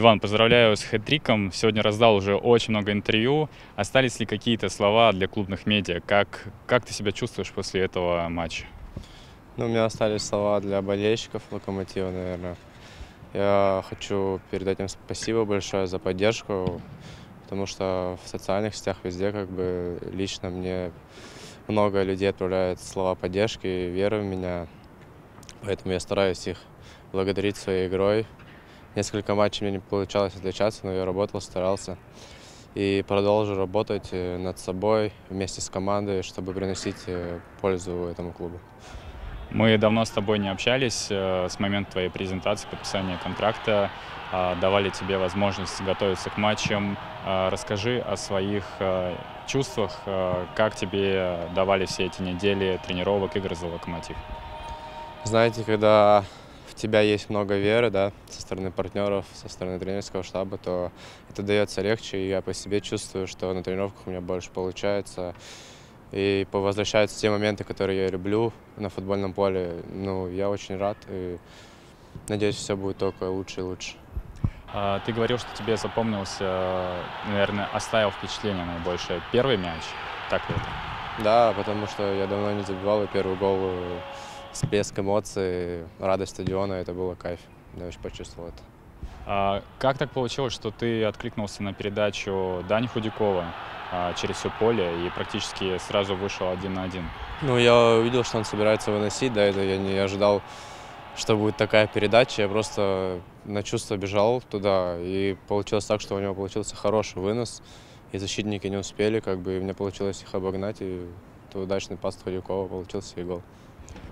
Иван, поздравляю с хэт-триком. Сегодня раздал уже очень много интервью. Остались ли какие-то слова для клубных медиа? Как ты себя чувствуешь после этого матча? Ну, у меня остались слова для болельщиков Локомотива, наверное. Я хочу передать им спасибо большое за поддержку, потому что в социальных сетях везде как бы лично мне много людей отправляют слова поддержки и веры в меня. Поэтому я стараюсь их благодарить своей игрой. Несколько матчей мне не получалось отличаться, но я работал, старался. И продолжу работать над собой вместе с командой, чтобы приносить пользу этому клубу. Мы давно с тобой не общались с момента твоей презентации, подписания контракта. Давали тебе возможность готовиться к матчам. Расскажи о своих чувствах, как тебе давали все эти недели тренировок, игр за «Локомотив». Знаете, когда в тебя есть много веры, да, со стороны партнеров, со стороны тренерского штаба, то это дается легче, и я по себе чувствую, что на тренировках у меня больше получается. И возвращаются те моменты, которые я люблю на футбольном поле. Ну, я очень рад и надеюсь, все будет только лучше и лучше. Ты говорил, что тебе запомнился, наверное, оставил впечатление наибольшее первый мяч, так ли это? Да, потому что я давно не забивал, и первый гол, всплеск эмоций, радость стадиона, это было кайф, я очень почувствовал это. Как так получилось, что ты откликнулся на передачу Дани Худякова через все поле и практически сразу вышел 1 на 1? Ну, я увидел, что он собирается выносить, да, это я не ожидал, что будет такая передача. Я просто на чувство бежал туда, и получилось так, что у него получился хороший вынос, и защитники не успели, как бы, и мне получилось их обогнать, и удачный пас Худякова получился и гол.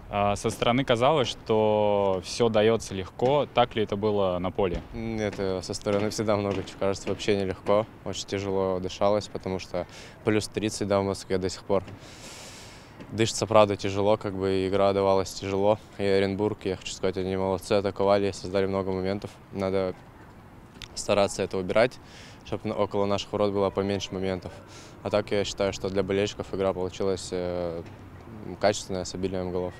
Со стороны казалось, что все дается легко. Так ли это было на поле? Нет, со стороны всегда много чего кажется вообще нелегко. Очень тяжело дышалось, потому что плюс 30, да, в Москве до сих пор. Дышится, правда, тяжело, как бы игра давалась тяжело. И Оренбург, я хочу сказать, они молодцы, атаковали, создали много моментов. Надо стараться это убирать, чтобы около наших ворот было поменьше моментов. А так я считаю, что для болельщиков игра получилась качественная, с обилием голов.